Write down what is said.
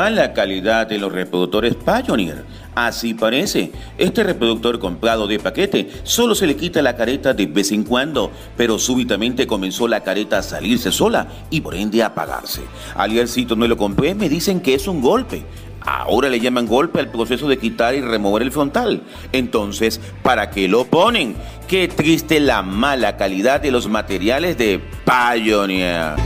mala calidad de los reproductores Pioneer. Así parece, este reproductor comprado de paquete solo se le quita la careta de vez en cuando, pero súbitamente comenzó la careta a salirse sola y por ende a apagarse. Al ejército no lo compré, me dicen que es un golpe. Ahora le llaman golpe al proceso de quitar y remover el frontal. Entonces, ¿para qué lo ponen? Qué triste la mala calidad de los materiales de Pioneer.